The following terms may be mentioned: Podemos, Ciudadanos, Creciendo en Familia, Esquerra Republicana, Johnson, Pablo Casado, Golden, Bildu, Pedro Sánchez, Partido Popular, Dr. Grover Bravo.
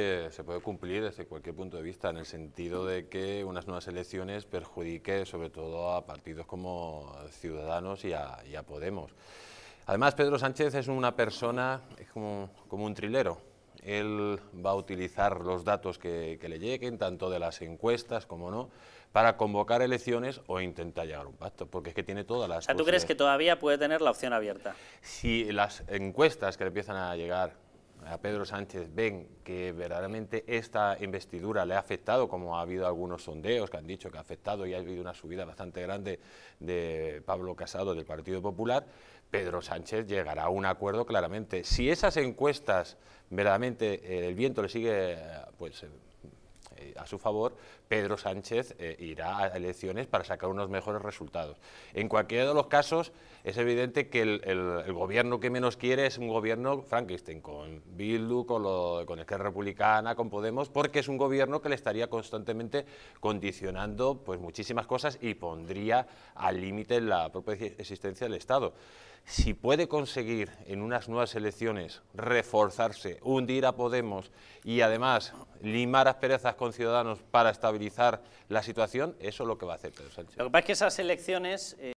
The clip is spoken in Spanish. Se puede cumplir desde cualquier punto de vista, en el sentido de que unas nuevas elecciones perjudique sobre todo a partidos como Ciudadanos y a Podemos. Además, Pedro Sánchez es una persona, es como un trilero. Él va a utilizar los datos que le lleguen, tanto de las encuestas como no, para convocar elecciones o intentar llegar a un pacto, porque es que tiene todas las... O sea, ¿tú crees que todavía puede tener la opción abierta? Si las encuestas que le empiezan a llegar a Pedro Sánchez ven que verdaderamente esta investidura le ha afectado, como ha habido algunos sondeos que han dicho que ha afectado y ha habido una subida bastante grande de Pablo Casado del Partido Popular, Pedro Sánchez llegará a un acuerdo claramente. Si esas encuestas verdaderamente el viento le sigue a su favor, Pedro Sánchez irá a elecciones para sacar unos mejores resultados. En cualquiera de los casos, es evidente que el gobierno que menos quiere es un gobierno Frankenstein, con Bildu, con Esquerra Republicana, con Podemos, porque es un gobierno que le estaría constantemente condicionando pues muchísimas cosas y pondría al límite la propia existencia del Estado. Si puede conseguir en unas nuevas elecciones reforzarse, hundir a Podemos y además limar asperezas con Ciudadanos para estabilizar la situación, eso es lo que va a hacer Pedro Sánchez. Lo que pasa es que esas elecciones...